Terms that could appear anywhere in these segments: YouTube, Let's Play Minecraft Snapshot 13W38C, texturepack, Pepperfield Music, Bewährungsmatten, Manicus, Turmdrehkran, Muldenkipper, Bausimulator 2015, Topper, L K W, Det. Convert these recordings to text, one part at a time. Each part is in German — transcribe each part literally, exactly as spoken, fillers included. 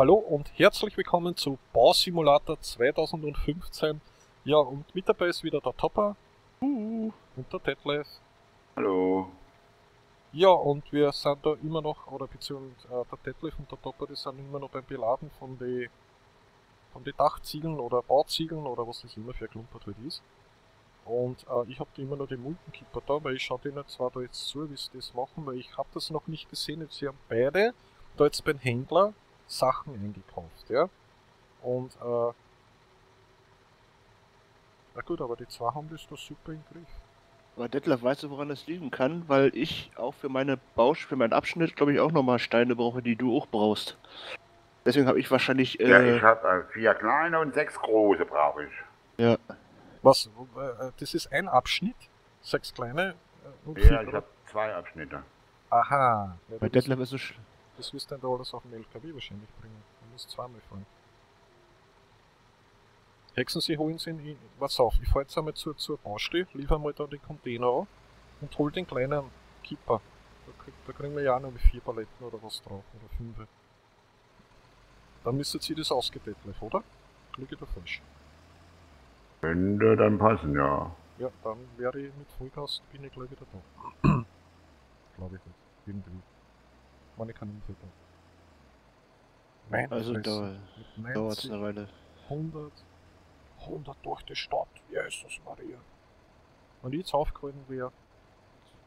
Hallo und herzlich willkommen zu Bausimulator zwanzig fünfzehn. Ja, und mit dabei ist wieder der Topper uh, und der Detlef. Hallo. Ja, und wir sind da immer noch, oder beziehungsweise äh, der Detlef und der Topper, die sind immer noch beim Beladen von den von die Dachziegeln oder Bauziegeln oder was das immer für ein Klumpert heute ist. Und äh, ich habe immer noch den Muldenkipper da, weil ich schaue denen zwar da jetzt zu, wie sie das machen, weil ich habe das noch nicht gesehen. Sie haben beide da jetzt beim Händler Sachen eingekauft, ja. Und, äh, na gut, aber die zwei haben das doch super im Griff. Aber Detlef, weißt du, woran das liegen kann? Weil ich auch für meine Bausch, für meinen Abschnitt, glaube ich, auch nochmal Steine brauche, die du auch brauchst. Deswegen habe ich wahrscheinlich, äh, ja, ich habe äh, vier kleine und sechs große brauche ich. Ja. Was, äh, das ist ein Abschnitt? Sechs kleine? Äh, und ja, vier, ich habe zwei Abschnitte. Aha. Ja, bei Detlef ist es... Das wirst du dann da alles auf dem L K W wahrscheinlich bringen. Man muss zweimal fahren. Hexen Sie, holen Sie ihn. Was auf, ich fahre jetzt einmal zur, zur Baustelle, liefere mal da den Container auf und hol den kleinen Kipper. Da, krieg, da kriegen wir ja auch noch vier Paletten oder was drauf, oder fünf. Dann müsstet Sie das ausgedeckelt, oder? Liege da falsch. Könnte dann passen, ja. Ja, dann wäre ich mit Vollgas, bin ich gleich wieder da. Glaube ich nicht. Irgendwie. Meine Kanonenfütterung. Nein, also dauert es eine Weile. hundert, hundert durch die Stadt, Jesus Maria. Und jetzt aufgehalten wäre,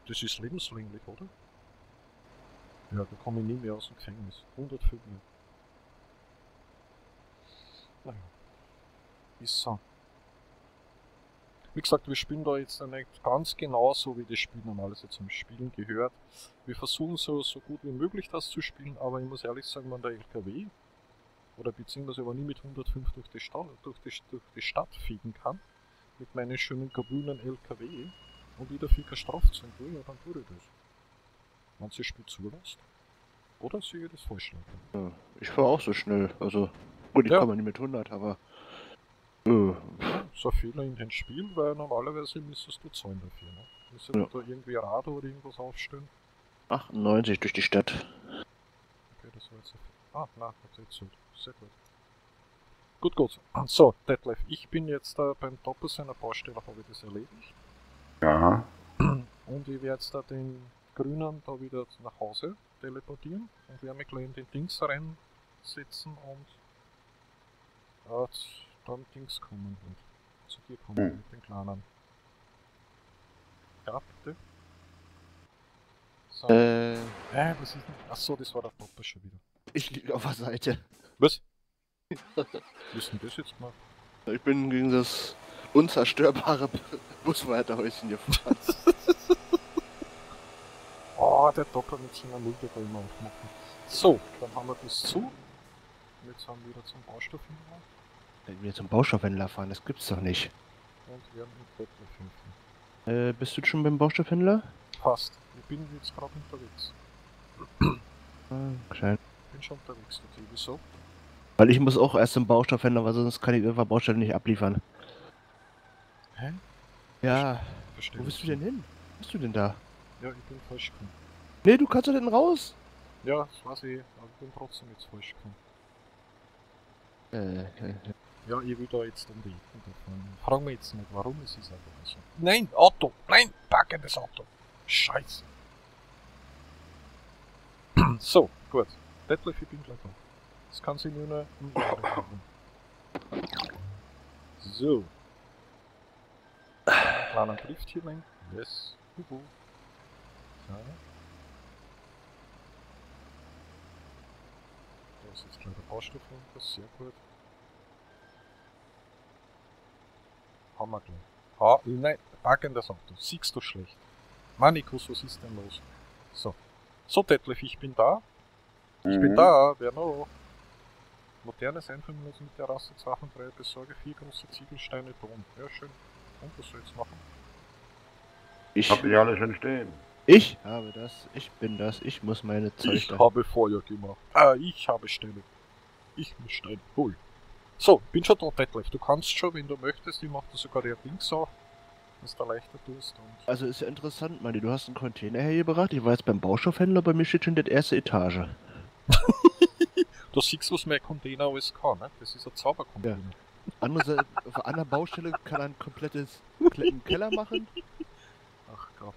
das ist lebenslänglich, oder? Ja, da komme ich nie mehr aus dem Gefängnis. hundert fühlt mir. Naja, ist so. Wie gesagt, wir spielen da jetzt nicht ganz genau so, wie das Spiel normalerweise zum Spielen gehört. Wir versuchen so, so gut wie möglich das zu spielen, aber ich muss ehrlich sagen, wenn der L K W oder beziehungsweise wenn ich mit hundertfünf durch die, Stadt, durch, die, durch die Stadt fliegen kann, mit meinen schönen grünen L K W und wieder viel Strafzoll will, dann tue ich das. Wenn sie das Spiel zulässt. Oder sehe ich das falsch? Ja, ich fahre auch so schnell, also gut, ich ja. Kann man nicht mit hundert, aber... Ja, so ein Fehler in dem Spiel, weil normalerweise müsstest du zahlen dafür, ne? Müsstest ja. Da irgendwie Rad oder irgendwas aufstellen? achtundneunzig durch die Stadt. Okay, das war jetzt... Ah, nein, das ist jetzt sehr gut. Gut, gut. So, Detlef, ich bin jetzt äh, beim Topper seiner Baustelle, habe ich das erledigt. Ja. Und ich werde jetzt da den Grünen da wieder nach Hause teleportieren und werde mich gleich in den Dings reinsetzen und... Äh, dann Dings kommen und zu dir kommen hm. mit den Kleinen. Ja, bitte. So. Äh. Äh, was ist denn? Achso, das war der Topper schon wieder. Ich liege auf der Seite. Was? Was ist denn das jetzt mal? Ich bin gegen das unzerstörbare Busweiterhäuschen gefahren. Oh, der Topper mit seiner Mulde da immer aufmachen. So, dann haben wir das zu. Jetzt haben wir wieder zum Baustoff hingegangen. Wenn wir zum Baustoffhändler fahren, das gibt's doch nicht. Und wir haben einen Kretler finden. Äh, bist du schon beim Baustoffhändler? Passt. Ich bin jetzt gerade unterwegs. Okay. Ich bin schon unterwegs, okay. Wieso? Weil ich muss auch erst zum Baustoffhändler, weil sonst kann ich irgendwann Baustelle nicht abliefern. Hä? Ja. Verstehe. Wo bist du denn hin? Wo bist du denn da? Ja, ich bin falsch gekommen. Nee, du kannst doch denn raus! Ja, das weiß ich, aber ich bin trotzdem jetzt falsch gekommen. Äh, äh, äh. Ja, ich will da jetzt um die Ecken. Frag mich jetzt nicht, warum, es ist einfach so. Nein, Auto! Nein, packe das Auto! Scheiße! So, gut. Detlef, ich bin gleich da. Das kann sich nur noch um die Jahre machen. So. Kleiner Drift hier lang. Yes. Juhu. So. Das ist jetzt gleich der Baustoff, das ist sehr gut. Hammer gleich. Ah, nein, packen das Auto. Siehst du schlecht. Manicus, was ist denn los? So. So, Detlef, ich bin da. Ich mhm. bin da, wer noch? Modernes Einfamilienhaus mit der Rasse zwei drei, besorge vier große Ziegelsteine, Ton. Ja, schön. Und was soll ich jetzt machen? Ich hab die alle schon stehen. Ich habe das, ich bin das, ich muss meine Zeug... Ich habe Feuer gemacht. Ah, ich habe Steine. Ich muss Steine holen. So, bin schon da, Detlef. Du kannst schon, wenn du möchtest, ich mache da sogar der Dings auch, was da leichter tust. Und also ist ja interessant, Manni, du hast einen Container hergebracht, ich war jetzt beim Baustoffhändler, bei mir steht schon die erste Etage. Du siehst, was mein Container alles kann, ne? Das ist ein Zaubercontainer. Ja. Andere, auf einer Baustelle kann er ein komplettes kompletten Keller machen. Ach Gott.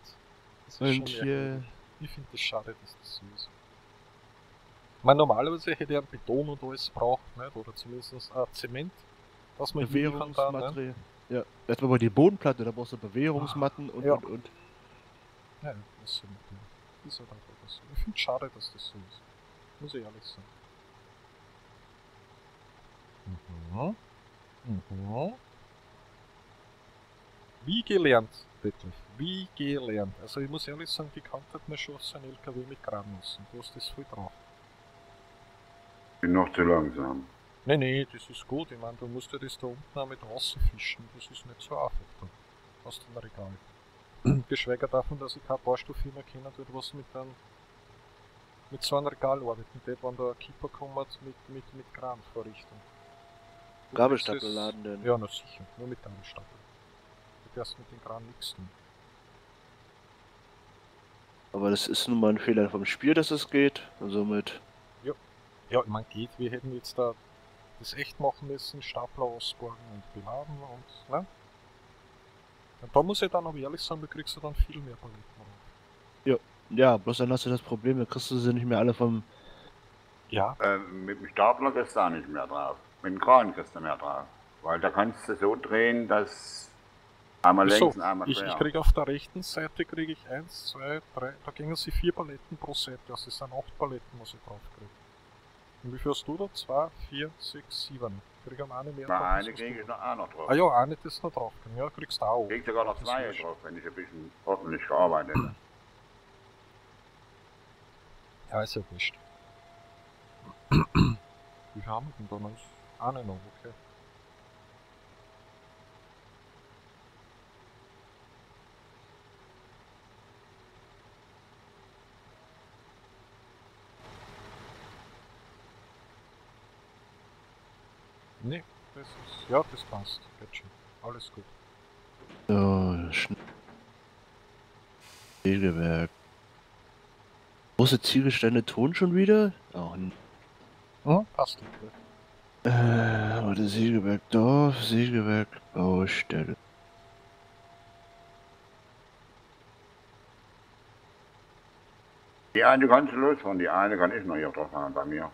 Das ist und hier... Ich finde das schade, dass das so ist. Ich meine, normalerweise hätte er Beton und alles braucht, ne? Oder zumindest ein Zement, was man hier kann da, ne? Ja, erstmal mal die Bodenplatte, da brauchst du Bewährungsmatten ah, und, ja. und, und. Ja, das ist so mit das ist halt einfach so. Ich finde es schade, dass das so ist. Muss ich ehrlich sagen. Mhm. Mhm. Wie gelernt, wirklich. Wie gelernt. Also ich muss ehrlich sagen, gekannt hat man schon so einen L K W mit Granus. Du hast das voll drauf. Ich bin noch zu langsam. Nee, nee, das ist gut. Ich meine, du musst ja das da unten auch mit rausfischen. Das ist nicht so einfach da. Aus dem Regal. Geschweige davon, dass ich keine Baustofffirma kennen würde, was mit einem mit so einem Regal arbeiten würde, wenn da ein Keeper kommt mit, mit, mit Kranvorrichtung. Gabelstapelladen denn? Ja, na sicher. Nur mit einem Stapel. Du darfst mit dem Kran nichts tun. Aber das ist nun mal ein Fehler vom Spiel, dass es geht. Und somit. Ja, ja, ich meine, geht. Wir hätten jetzt da das echt machen müssen, Stapler ausborgen und beladen und, ne? Und da muss ich dann aber ehrlich sagen, da kriegst du dann viel mehr Paletten. Ja, ja, bloß dann hast du das Problem, da kriegst du sie nicht mehr alle vom... Ja. Äh, mit dem Stapler kriegst du da nicht mehr drauf. Mit dem Kran kriegst du mehr drauf. Weil da kannst du so drehen, dass... Einmal so, links, einmal ich, ich krieg auf der rechten Seite kriege ich eins, zwei, drei, da gingen sie vier Paletten pro Seite, also es sind acht Paletten, was ich drauf kriege. Und wie viel hast du da? zwei, vier, sechs, sieben. Krieg ich eine mehr drauf? Nein, eine kriege ich noch, auch noch drauf. Ah ja, eine das noch drauf. Ja, kriegst du auch. Krieg sogar noch zwei drauf, wenn ich ein bisschen ordentlich gearbeitet hätte. Ja, ist ja wurscht. Wie viel haben wir denn da noch? Eine noch, okay. Nee, das ist... Ja, das passt. Geht schon. Alles gut. So, schnell. Sägewerk. Große Ziegelsteine tun schon wieder? Oh, ne. Hm? Passt nicht. Äh, warte, Sägewerk Dorf, Sägewerk Baustelle. Die eine kannst du losfahren, die eine kann ich noch hier drauf fahren bei mir.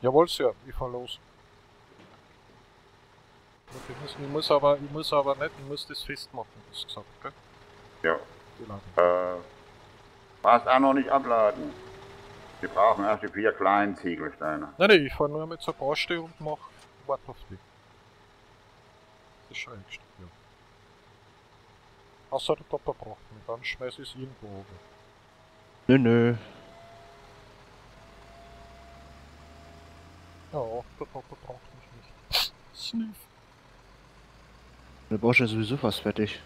Jawohl, Sir, ich fahr los. Ich muss, ich muss aber, ich muss aber nicht, ich muss das festmachen, hast du gesagt, gell? Ja. Äh, passt auch noch nicht abladen. Wir brauchen erst die vier kleinen Ziegelsteine. Nein, nein, ich fahre nur mit zur Baustelle und mach Wart auf dich. Das ist schon ein Stück, ja. Außer der Topper braucht mich, dann schmeiß ich es irgendwo oben. Nö, nö. Ja, der Topper braucht mich nicht. Sniff. Der Baustelle ist sowieso fast fertig.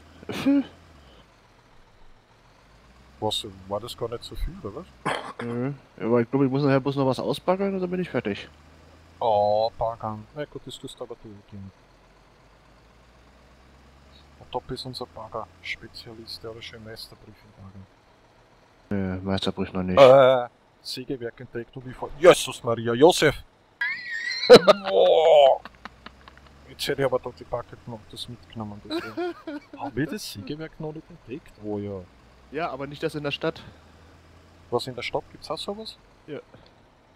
Was, war das gar nicht so viel, oder was? Nö, ja, aber ich glaube, ich muss nachher bloß noch was ausbaggern und dann bin ich fertig. Oh, baggern. Na gut, das tust du aber durchgehen. Und Top ist unser Bagger-Spezialist, der hat schon Meisterbrief in Bagger. Nö, Meisterbrief noch nicht. Äh, Sägewerk entdeckt und wie vor... Jesus Maria, Josef! Oh. Jetzt hätte ich aber doch die Bucket noch das mitgenommen. Haben wir das Sägewerk noch nicht entdeckt? Oh ja. Ja, aber nicht das in der Stadt. Was in der Stadt? Gibt's auch sowas? Ja.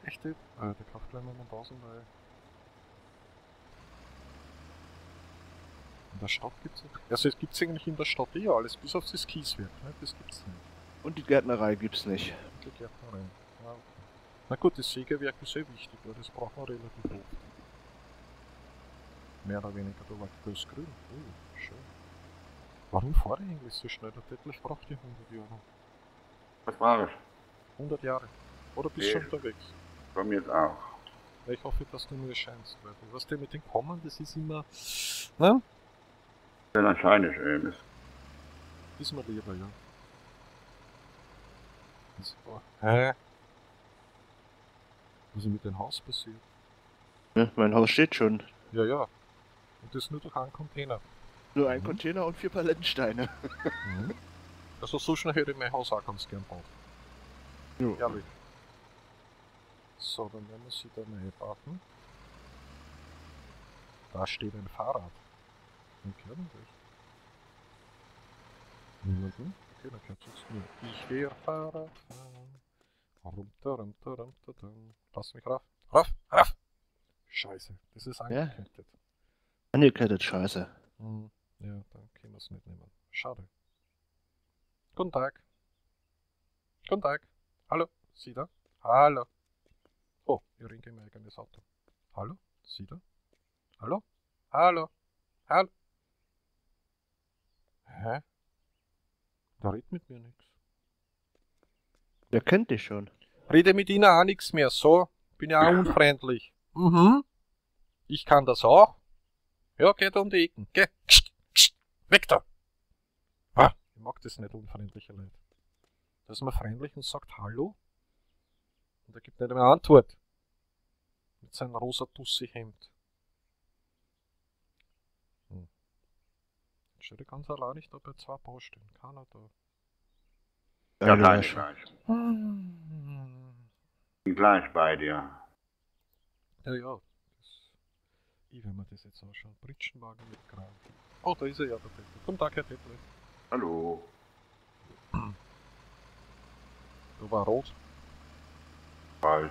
Echt? Äh, der kauft gleich mal tausend, weil... In der Stadt gibt's nicht. Also es gibt's eigentlich in der Stadt eh alles, bis auf das Kieswerk, ne? Das gibt's nicht. Und die Gärtnerei gibt's nicht. Und die Gärtnerei. Ja, okay. Na gut, das Sägewerk ist sehr wichtig, weil das braucht man relativ oft. Mehr oder weniger, da war das grün. Oh, schön. Warum fahre ich eigentlich so schnell? Der Teppich braucht die hundert Jahre. Was brauche ich? hundert Jahre. Oder bist du schon unterwegs? Bei mir jetzt auch. Ich hoffe, dass du mir scheinst, weil du weißt ja mit den Kommern, das ist immer... Ne? Wenn ein Schein ist, eben. Ist mir lieber, ja. So. Hä? Was ist mit dem Haus passiert? Ja, mein Haus steht schon. Ja, ja. Und das nur durch einen Container. Nur ein mhm. Container und vier Palettensteine. Mhm. Also so schnell hätte ich mein Haus auch ganz gern bauen. Ja. Ehrlich. So, dann werden wir sie da reinbauen. Da steht ein Fahrrad. Dann gehört nicht. Niemanden? Okay, dann gehört es mir. Ich will Fahrrad fahren. Rumter, rumter, rumter, dann. Lass mich rauf. Rauf, rauf! Scheiße, das ist angekettet. Ja. Angekettet, scheiße. Mhm. Ja, dann können wir es nicht nehmen. Schade. Guten Tag. Guten Tag. Hallo, Sie da? Hallo. Oh, ich ringe mein eigenes Auto. Hallo, Sie da? Hallo? Hallo? Hallo? Hä? Der redet mit mir nichts. Der kennt dich schon. Rede mit Ihnen auch nichts mehr, so. Bin ja auch unfreundlich. Mhm. Ich kann das auch. Ja, geht um die Ecken. Geh. Kst, kst. Weg da. Ah, ich mag das nicht, unfreundliche Leute. Da ist man freundlich und sagt Hallo. Und er gibt nicht mehr Antwort. Mit seinem rosa Tussi-Hemd. Hm. Jetzt steht er ganz allein nicht da bei zwei Baustellen. Keiner da. Ja, nein, ich weiß. Ich bin gleich bei dir. Ja, ja. Ich, wenn man das jetzt anschauen. Britschenwagen mit Kran. Oh, da ist er ja, der Peter. Guten Tag, Herr Peter. Hallo. Du war rot. Weiß.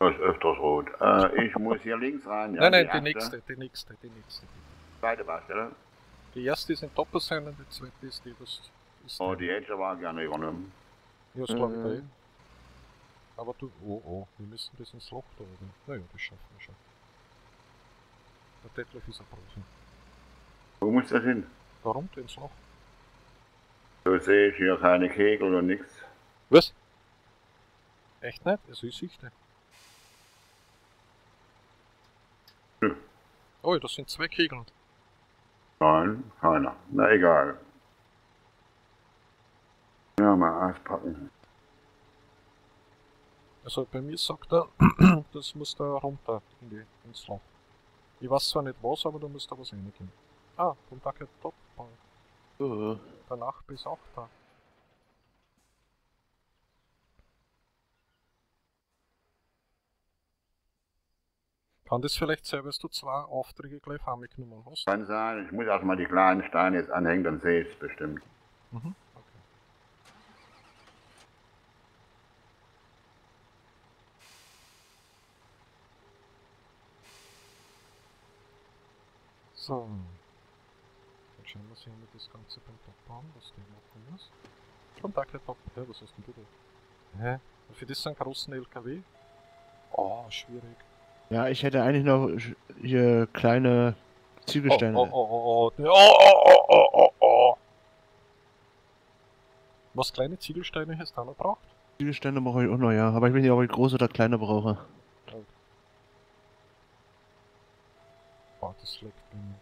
Das ist öfters rot. Äh, ich muss hier links rein. Ja, nein, nein, die, die nächste, die nächste, die nächste. Die zweite Baustelle? Die erste ist in Topper sein und die zweite ist die, das ist. Oh, die hätte ich aber gerne übernommen. Ja, das glaube ich mhm. da Aber du, oh oh, wir müssen das ins Loch da oben. Naja, das schaffen wir schon. Der Detlef ist ein Profi. Wo muss das hin? Warum denn ins Loch? Da sehe ich hier keine Kegel und nichts. Was? Echt nicht? Es ist sicher. Hm. Oh, das sind zwei Kegeln. Nein, keiner. Na egal. Ja, mal auspacken. Also bei mir sagt er, das muss da runter in die, ins Loch. Ich weiß zwar nicht was, aber da muss da was reingehen. Ah, und da geht Topper. Uh. Danach bis auch da. Kann das vielleicht sein, dass du zwei Aufträge gleich angenommen hast? Kann sein, ich muss erstmal die kleinen Steine jetzt anhängen, dann sehe ich es bestimmt. Mhm. So, dann schauen wir uns hier mit das Ganze beim Topper an, was der machen muss. Guten Tag, Herr Topper. Ja, was hast denn du da? Hä? Und für das einen großen L K W? Oh, schwierig. Ja, ich hätte eigentlich noch hier kleine Ziegelsteine. Oh, oh, oh, oh, oh, oh, oh, oh, oh. Was kleine Ziegelsteine hast du da noch braucht? Ziegelsteine mache ich auch noch, ja. Aber ich weiß nicht, ob ich große oder kleine brauche. Das leckt bei mir.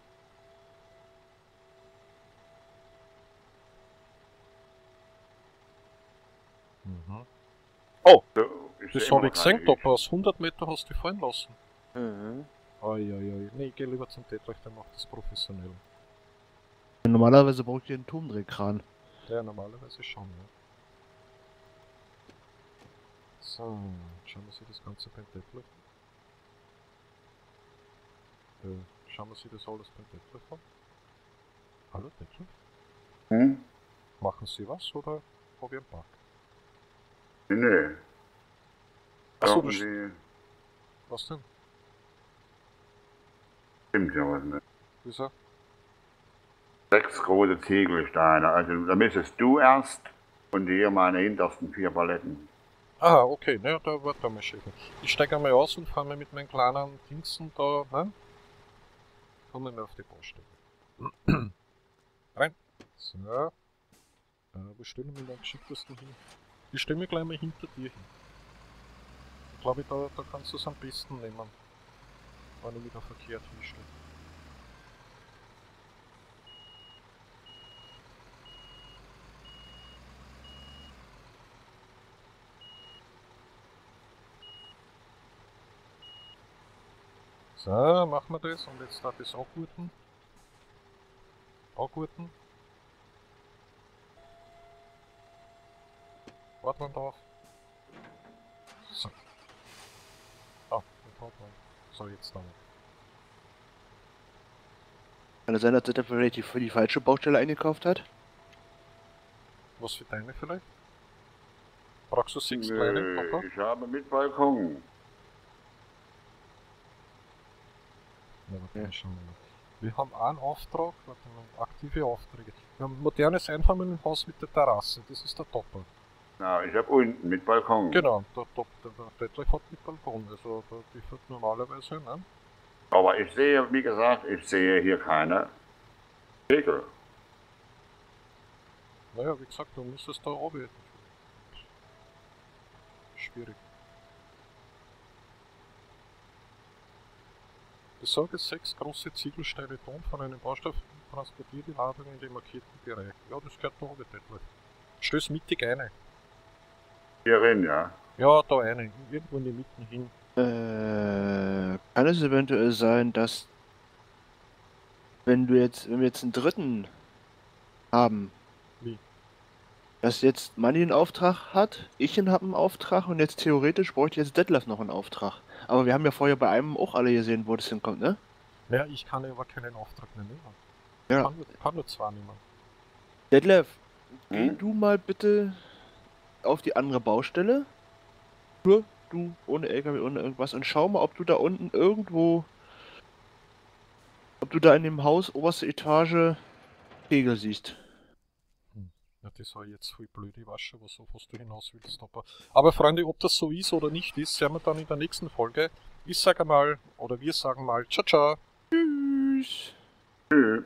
Mhm. Oh, ich das habe ich gesehen, Topper. Aus hundert Meter hast du fallen lassen. Mhm. Eieiei. Nee, ich geh lieber zum Detlef, der macht das professionell. Normalerweise braucht ihr einen Turmdrehkran. Ja, normalerweise schon, ja. So, schauen wir sich das Ganze beim Detlef an. Äh, schauen wir uns das alles beim Detlef an. Hallo Detlef? Hm? Machen Sie was oder habe ich einen Park? Nee. Achso, das Sie... Was denn? Stimmt ja was nicht. Wieso? Sechs große Ziegelsteine, also da müsstest du erst und hier meine hintersten vier Paletten. Ah, okay, naja, da wird da mal schicken. Ich steige einmal aus und fahre mal mit meinen kleinen Dingsen da, ne? Kommen wir auf die Baustelle. Rein. So. Äh, wo stellen wir denn am geschicktesten hin? Ich stelle mich gleich mal hinter dir hin. Ich glaube, da, da kannst du es am besten nehmen. Wenn ich wieder verkehrt hinstelle. So, machen wir das und jetzt darf ich es angurten. Angurten. Warten wir drauf. PowerPoint. So, jetzt nochmal. Kann es sein, dass der vielleicht die, die falsche Baustelle eingekauft hat? Was für deine vielleicht? Brauchst du sechs kleine, Papa? Ich habe mit Balkon. Ja, warte, ja. Schon mal. Wir haben einen Auftrag, warte, wir haben aktive Aufträge. Wir haben ein modernes Einfamilienhaus mit der Terrasse, das ist der Topper. Na, ich habe unten mit Balkon. Genau, der Detlef hat mit Balkon, also der, die fährt normalerweise hin. Ne? Aber ich sehe, wie gesagt, ich sehe hier keine Segel. Naja, wie gesagt, du müsstest da arbeiten. Schwierig. Besorge sechs große Ziegelsteine Ton von einem Baustoff und transportiere die Ladung in den markierten Bereich. Ja, das gehört da oben, Detlef. Stöß mittig eine. Hier rein, ja? Ja, da eine. Irgendwo in die Mitte hin. Äh, kann es eventuell sein, dass wenn du jetzt, wenn wir jetzt einen dritten haben, wie? Dass jetzt Manni einen Auftrag hat, ich ihn habe einen Auftrag und jetzt theoretisch bräuchte jetzt Detlef noch einen Auftrag. Aber wir haben ja vorher bei einem auch alle gesehen, wo das hinkommt, ne? Ja, ich kann aber keinen Auftrag mehr nehmen. Ja. Kann, kann nur zwar niemand. Detlef, hm? Geh du mal bitte auf die andere Baustelle. Nur du, ohne L K W, ohne irgendwas. Und schau mal, ob du da unten irgendwo, ob du da in dem Haus, oberste Etage, Tegel siehst. Hm. Ja, das war jetzt viel blöde Wasche, was auf was du hinaus willst. Aber, aber Freunde, ob das so ist oder nicht ist, sehen wir dann in der nächsten Folge. Ich sage mal, oder wir sagen mal, ciao, ciao. Tschüss. Tschüss.